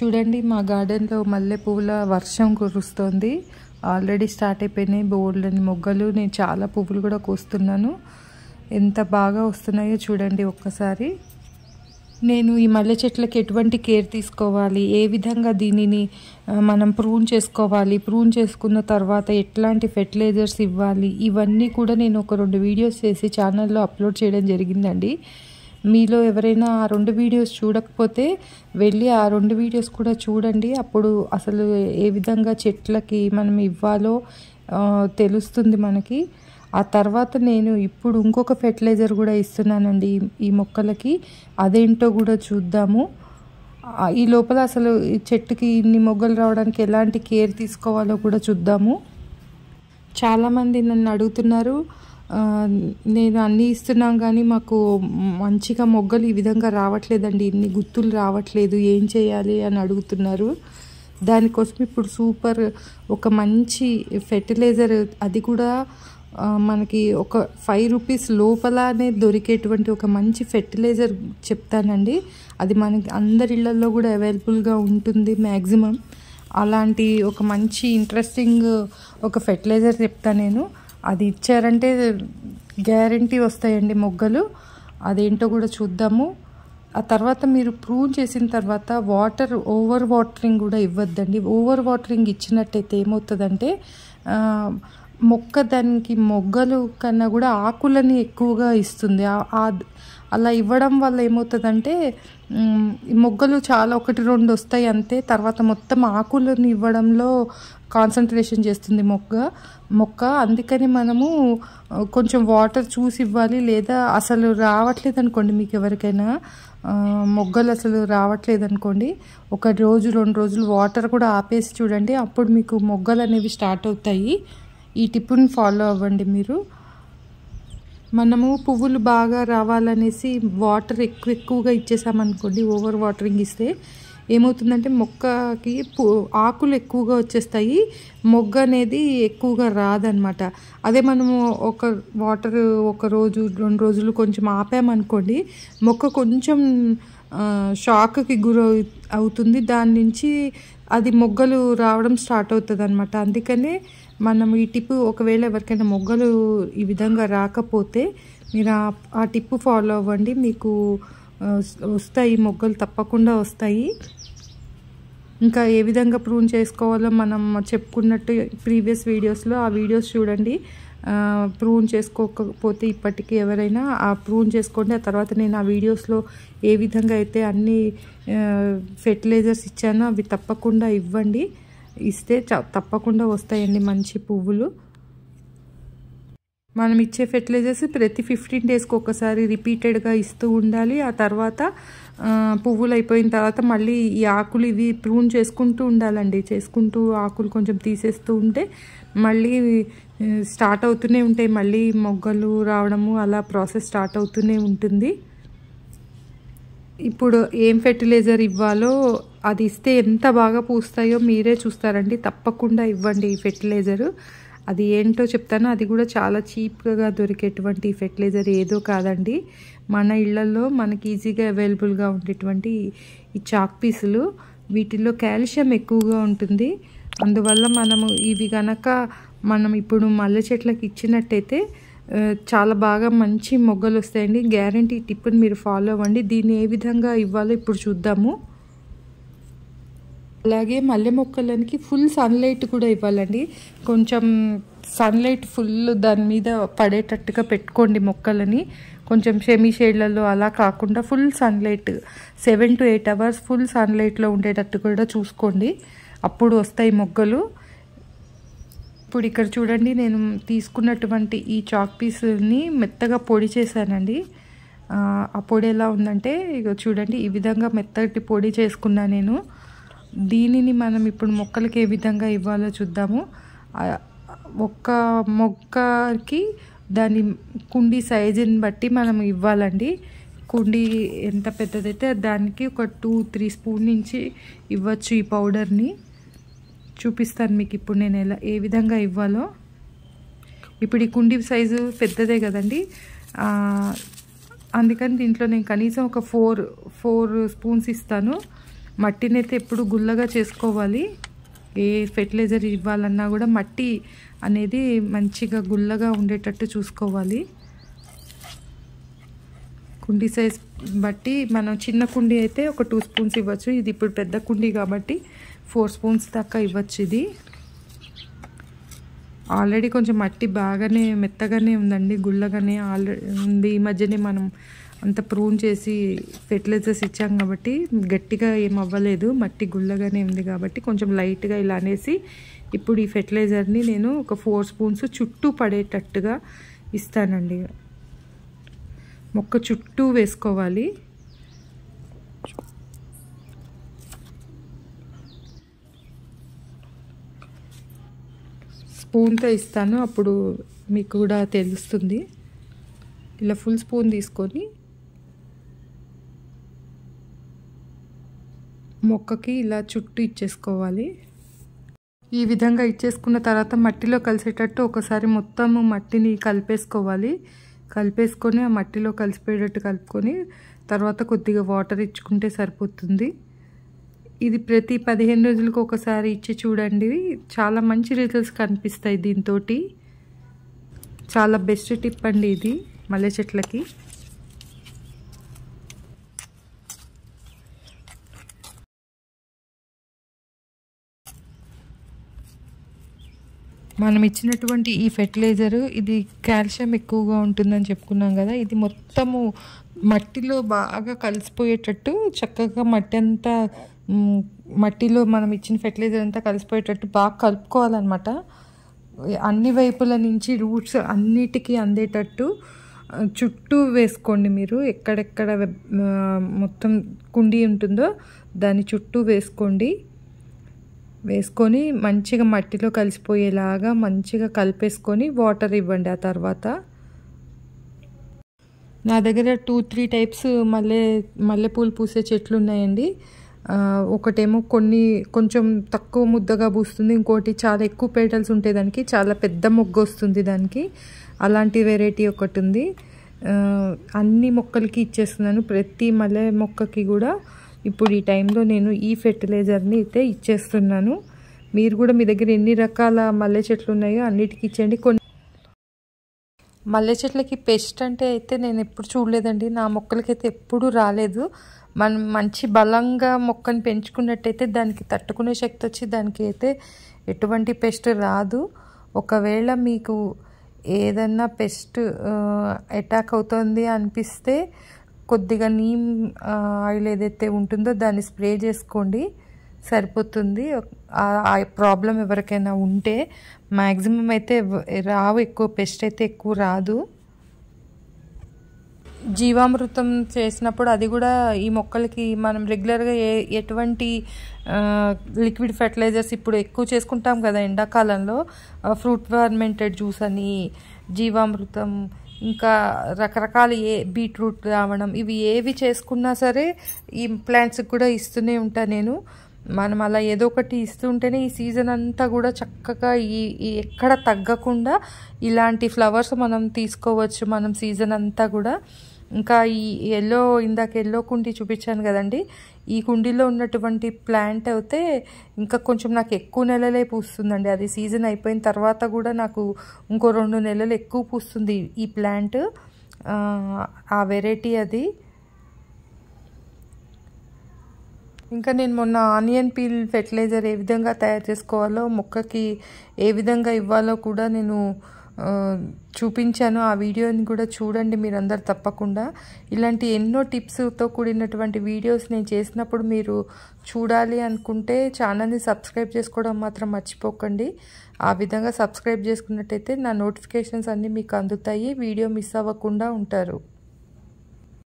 చూడండి మా గార్డెన్ లో మల్లె పూల వర్షం కురుస్తుంది. ఆల్రెడీ స్టార్ట్ అయిపోయినాయి బోర్లని మొగ్గలు. నేను చాలా పువ్వులు కూడా కోస్తున్నాను. ఎంత బాగా వస్తున్నాయో చూడండి ఒక్కసారి. నేను ఈ మల్లె చెట్లకు ఎటువంటి కేర్ తీసుకోవాలి, ఏ విధంగా దీనిని మనం ప్రూన్ చేసుకోవాలి, ప్రూన్ చేసుకున్న తర్వాత ఎట్లాంటి ఫెర్టిలైజర్స్ ఇవ్వాలి, ఇవన్నీ కూడా నేను ఒక 2 వీడియోస్ చేసి ఛానల్లో అప్లోడ్ చేయడం జరిగిందండి. మీలో ఎవరైనా ఆ 2 వీడియోస్ చూడకపోతే వెళ్ళి ఆ 2 వీడియోస్ కూడా చూడండి. అప్పుడు అసలు ఏ విధంగా చెట్లకి మనం ఇవ్వాలో తెలుస్తుంది మనకి. ఆ తర్వాత నేను ఇప్పుడు ఇంకొక ఫెర్టిలైజర్ కూడా ఇస్తున్నానండి ఈ మొక్కలకి, అదేంటో కూడా చూద్దాము. ఈ లోపల అసలు ఈ చెట్టుకి ఇన్ని మొగ్గలు రావడానికి ఎలాంటి కేర్ తీసుకోవాలో కూడా చూద్దాము. చాలామంది నన్ను అడుగుతున్నారు, నేను అన్నీ ఇస్తున్నాం కానీ మాకు మంచిగా మొగ్గలు ఈ విధంగా రావట్లేదండి, ఇన్ని గుత్తులు రావట్లేదు, ఏం చేయాలి అని అడుగుతున్నారు. దానికోసం ఇప్పుడు సూపర్ ఒక మంచి ఫెర్టిలైజర్, అది కూడా మనకి ఒక 5 రూపీస్ లోపలనే దొరికేటువంటి ఒక మంచి ఫెర్టిలైజర్ చెప్తానండి. అది మనకి అందరి ఇళ్లలో కూడా అవైలబుల్గా ఉంటుంది మ్యాక్సిమం. అలాంటి ఒక మంచి ఇంట్రెస్టింగ్ ఒక ఫెర్టిలైజర్ చెప్తాను నేను. అది ఇచ్చారంటే గ్యారంటీ వస్తాయండి మొగ్గలు. అదేంటో కూడా చూద్దాము. ఆ తర్వాత మీరు ప్రూన్ చేసిన తర్వాత వాటర్, ఓవర్ వాటరింగ్ కూడా ఇవ్వద్దండి. ఓవర్ వాటరింగ్ ఇచ్చినట్టయితే ఏమవుతుందంటే మొక్క దానికి మొగ్గలు కన్నా కూడా ఆకులని ఎక్కువగా ఇస్తుంది. అలా ఇవ్వడం వల్ల ఏమవుతుందంటే మొగ్గలు చాలా 1-2 వస్తాయి అంతే. తర్వాత మొత్తం ఆకులను ఇవ్వడంలో కాన్సన్ట్రేషన్ చేస్తుంది మొక్క. అందుకని మనము కొంచెం వాటర్ చూసి ఇవ్వాలి. లేదా అసలు రావట్లేదు అనుకోండి, మీకు ఎవరికైనా మొగ్గలు అసలు రావట్లేదు అనుకోండి, 1-2 రోజులు వాటర్ కూడా ఆపేసి చూడండి. అప్పుడు మీకు మొగ్గలు అనేవి స్టార్ట్ అవుతాయి. ఈ టిప్ని ఫాలో అవ్వండి మీరు. మనము పువ్వులు బాగా రావాలనేసి వాటర్ ఎక్కువగా ఇచ్చేసామనుకోండి, ఓవర్ వాటరింగ్ ఇస్తే ఏమవుతుందంటే మొక్కకి ఆకులు ఎక్కువగా వచ్చేస్తాయి, మొగ్గ అనేది ఎక్కువగా రాదనమాట. అదే మనము ఒక వాటర్ 1-2 రోజులు కొంచెం ఆపామనుకోండి, మొక్క కొంచెం షాక్కి గురవుతుంది. దాని నుంచి అది మొగ్గలు రావడం స్టార్ట్ అవుతుంది అనమాట. అందుకనే మనం ఈ టిప్, ఒకవేళ ఎవరికైనా మొగ్గలు ఈ విధంగా రాకపోతే మీరు ఆ టిప్ ఫాలో అవ్వండి, మీకు వస్తాయి మొగ్గలు తప్పకుండా వస్తాయి. ఇంకా ఏ విధంగా ప్రూన్ చేసుకోవాలో మనం చెప్పుకున్నట్టు ప్రీవియస్ వీడియోస్లో, ఆ వీడియోస్ చూడండి. ప్రూన్ చేసుకోకపోతే ఇప్పటికీ ఎవరైనా ఆ ప్రూన్ చేసుకోండి. ఆ తర్వాత నేను ఆ వీడియోస్లో ఏ విధంగా అయితే అన్ని ఫెర్టిలైజర్స్ ఇచ్చానో అవి తప్పకుండా ఇవ్వండి. ఇస్తే తప్పకుండా వస్తాయండి మంచి పువ్వులు. మనం ఇచ్చే ఫెర్టిలైజర్స్ ప్రతి 15 డేస్కి ఒకసారి రిపీటెడ్గా ఇస్తూ ఉండాలి. ఆ తర్వాత పువ్వులు అయిపోయిన తర్వాత మళ్ళీ ఈ ఆకులు ఇవి ప్రూన్ చేసుకుంటూ ఉండాలండి. చేసుకుంటూ ఆకులు కొంచెం తీసేస్తూ ఉంటే మళ్ళీ స్టార్ట్ అవుతూనే ఉంటాయి, మళ్ళీ మొగ్గలు రావడము, అలా ప్రాసెస్ స్టార్ట్ అవుతూనే ఉంటుంది. ఇప్పుడు ఏం ఫెర్టిలైజర్ ఇవ్వాలో, అది ఇస్తే ఎంత బాగా పూస్తాయో మీరే చూస్తారండి. తప్పకుండా ఇవ్వండి ఈ ఫెర్టిలైజరు. అది ఏంటో చెప్తాను, అది కూడా చాలా చీప్గా దొరికేటువంటి ఫెర్టిలైజర్ ఏదో కాదండి, మన ఇళ్లలో మనకి ఈజీగా అవైలబుల్గా ఉండేటువంటి ఈ చాక్ పీసులు. వీటిల్లో కాల్షియం ఎక్కువగా ఉంటుంది. అందువల్ల మనము ఇవి గనక మనం ఇప్పుడు మల్లె చెట్లకు ఇచ్చినట్టయితే చాలా బాగా మంచి మొగ్గలు వస్తాయండి. గ్యారంటీ టిప్ని మీరు ఫాలో అవ్వండి. దీన్ని ఏ విధంగా ఇవ్వాలో ఇప్పుడు చూద్దాము. అలాగే మల్లె మొక్కలకి ఫుల్ సన్లైట్ కూడా ఇవ్వాలండి. కొంచెం సన్లైట్ ఫుల్ దాని మీద పడేటట్టుగా పెట్టుకోండి మొక్కలని. కొంచెం సెమీ షేడ్లలో అలా కాకుండా ఫుల్ సన్లైట్, 7-8 అవర్స్ ఫుల్ సన్లైట్లో ఉండేటట్టు కూడా చూసుకోండి. అప్పుడు వస్తాయి మొగ్గలు. ఇప్పుడు ఇక్కడ చూడండి, నేను తీసుకున్నటువంటి ఈ చాక్ పీస్ని మెత్తగా పొడి చేశానండి. ఆ పొడి ఎలా ఉందంటే ఇక చూడండి, ఈ విధంగా మెత్తటి పొడి చేసుకున్నా నేను. దీనిని మనం ఇప్పుడు మొక్కలకి ఏ విధంగా ఇవ్వాలో చూద్దాము. ఒక్క మొక్కకి దాని కుండీ సైజుని బట్టి మనం ఇవ్వాలండి. కుండీ ఎంత పెద్దదైతే దానికి ఒక 2-3 స్పూన్ నుంచి ఇవ్వచ్చు. ఈ పౌడర్ని చూపిస్తాను మీకు ఇప్పుడు నేను ఎలా ఏ విధంగా ఇవ్వాలో. ఇప్పుడు ఈ కుండీ సైజు పెద్దదే కదండి, అందుకని దీంట్లో నేను కనీసం ఒక 4 స్పూన్స్ ఇస్తాను. మట్టిని అయితే ఎప్పుడు గుల్లగా చేసుకోవాలి. ఏ ఫెర్టిలైజర్ ఇవ్వాలన్నా కూడా మట్టి అనేది మంచిగా గుల్లగా ఉండేటట్టు చూసుకోవాలి. కుండీ సైజ్ బట్టి మనం చిన్న కుండీ అయితే ఒక 2 స్పూన్స్ ఇవ్వచ్చు. ఇది ఇప్పుడు పెద్ద కుండీ కాబట్టి 4 స్పూన్స్ దాకా ఇవ్వచ్చు. ఇది ఆల్రెడీ కొంచెం మట్టి బాగానే మెత్తగానే ఉందండి, గుల్లగానే ఆల్రెడీ ఉంది. ఈ మధ్యనే మనం అంత ప్రూన్ చేసి ఫెర్టిలైజర్స్ ఇచ్చాం కాబట్టి గట్టిగా ఏం అవ్వలేదు, మట్టి గుల్లగానే ఉంది కాబట్టి కొంచెం లైట్గా ఇలా అనేసి ఇప్పుడు ఈ ఫెర్టిలైజర్ని నేను ఒక 4 స్పూన్స్ చుట్టూ పడేటట్టుగా ఇస్తానండి. మొక్క చుట్టూ వేసుకోవాలి. స్పూన్తో ఇస్తాను, అప్పుడు మీకు కూడా తెలుస్తుంది. ఇలా ఫుల్ స్పూన్ తీసుకొని మొక్కకి ఇలా చుట్టూ ఇచ్చేసుకోవాలి. ఈ విధంగా ఇచ్చేసుకున్న తర్వాత మట్టిలో కలిసేటట్టు ఒకసారి మొత్తం మట్టిని కలిపేసుకోవాలి. కలిపేసుకొని ఆ మట్టిలో కలిసిపోయేటట్టు కలుపుకొని తర్వాత కొద్దిగా వాటర్ ఇచ్చుకుంటే సరిపోతుంది. ఇది ప్రతి 15 రోజులకు ఒకసారి ఇచ్చి చూడండి, చాలా మంచి రిజల్ట్స్ కనిపిస్తాయి. దీంతో చాలా బెస్ట్ టిప్ అండి ఇది మల్లె చెట్లకి. మనం ఇచ్చినటువంటి ఈ ఫెర్టిలైజర్ ఇది కాల్షియం ఎక్కువగా ఉంటుందని చెప్పుకున్నాం కదా, ఇది మొత్తము మట్టిలో బాగా కలిసిపోయేటట్టు చక్కగా మట్టిలో మనం ఇచ్చిన ఫెర్టిలైజర్ అంతా కలిసిపోయేటట్టు బాగా కలుపుకోవాలన్నమాట. అన్ని వైపుల నుంచి రూట్స్ అన్నిటికీ అందేటట్టు చుట్టూ వేసుకోండి. మీరు ఎక్కడెక్కడ మొత్తం కుండీ ఉంటుందో దాని చుట్టూ వేసుకోండి. వేసుకొని మంచిగా మట్టిలో కలిసిపోయేలాగా మంచిగా కలిపేసుకొని వాటర్ ఇవ్వండి. ఆ తర్వాత నా దగ్గర 2-3 టైప్స్ మల్లెపూలు పూసే చెట్లు ఉన్నాయండి. ఒకటేమో కొంచెం తక్కువ ముద్దగా పూస్తుంది, ఇంకోటి చాలా ఎక్కువ పెటల్స్ ఉంటాయి, దానికి చాలా పెద్ద మొగ్గ వస్తుంది, దానికి అలాంటి వెరైటీ ఒకటి ఉంది. అన్ని మొక్కలకి ఇచ్చేస్తున్నాను, ప్రతి మల్లె మొక్కకి కూడా ఇప్పుడు ఈ టైంలో నేను ఈ ఫెర్టిలైజర్ని అయితే ఇచ్చేస్తున్నాను. మీరు కూడా మీ దగ్గర ఎన్ని రకాల మల్లె చెట్లు ఉన్నాయో అన్నిటికీ ఇచ్చేయండి. కొన్ని మల్లె చెట్లకి పెస్ట్ అంటే అయితే నేను ఎప్పుడు చూడలేదండి, నా మొక్కలకైతే ఎప్పుడూ రాలేదు. మనం మంచి బలంగా మొక్కను పెంచుకున్నట్టయితే దానికి తట్టుకునే శక్తి వచ్చి దానికి అయితే ఎటువంటి పెస్ట్ రాదు. ఒకవేళ మీకు ఏదన్నా పెస్ట్ అటాక్ అవుతుంది అనిపిస్తే కొద్దిగా నీమ్ ఆయిల్ ఏదైతే ఉంటుందో దాన్ని స్ప్రే చేసుకోండి, సరిపోతుంది. ఆ ప్రాబ్లం ఎవరికైనా ఉంటే మ్యాక్సిమం అయితే రావు, ఎక్కువ పెస్ట్ అయితే ఎక్కువ రాదు. జీవామృతం చేసినప్పుడు అది కూడా ఈ మొక్కలకి మనం రెగ్యులర్గా ఎటువంటి లిక్విడ్ ఫెర్టిలైజర్స్ ఇప్పుడు ఎక్కువ చేసుకుంటాం కదా ఎండాకాలంలో, ఫ్రూట్ ఫర్మెంటెడ్ జ్యూస్ అని, జీవామృతం, ఇంకా రకరకాల బీట్రూట్ రావడం, ఇవి ఏవి చేసుకున్నా సరే ఈ ప్లాంట్స్కి కూడా ఇస్తూనే ఉంటాను నేను. మనం అలా ఏదో ఒకటి ఇస్తుంటేనే ఈ సీజన్ అంతా కూడా చక్కగా ఎక్కడ తగ్గకుండా ఇలాంటి ఫ్లవర్స్ మనం తీసుకోవచ్చు మనం సీజన్ అంతా కూడా. ఇంకా ఈ ఇందాక ఎల్లో కుండీ చూపించాను కదండి, ఈ కుండీలో ఉన్నటువంటి ప్లాంట్ అయితే ఇంకా కొంచెం నాకు ఎక్కువ నెలలే పూస్తుందండి. అది సీజన్ అయిపోయిన తర్వాత కూడా నాకు ఇంకో 2 నెలలు ఎక్కువ పూస్తుంది ఈ ప్లాంట్. ఆ వెరైటీ అది. ఇంకా నేను మొన్న ఆనియన్ పీల్ ఫెర్టిలైజర్ ఏ విధంగా తయారు చేసుకోవాలో, మొక్కకి ఏ విధంగా ఇవ్వాలో కూడా నేను చూపించాను. ఆ వీడియోని కూడా చూడండి మీరందరూ తప్పకుండా. ఇలాంటి ఎన్నో టిప్స్తో కూడినటువంటి వీడియోస్ నేను చేసినప్పుడు మీరు చూడాలి అనుకుంటే ఛానల్ని సబ్స్క్రైబ్ చేసుకోవడం మాత్రం మర్చిపోకండి. ఆ విధంగా సబ్స్క్రైబ్ చేసుకున్నట్టయితే నా నోటిఫికేషన్స్ అన్నీ మీకు అందుతాయి, వీడియో మిస్ అవ్వకుండా ఉంటారు.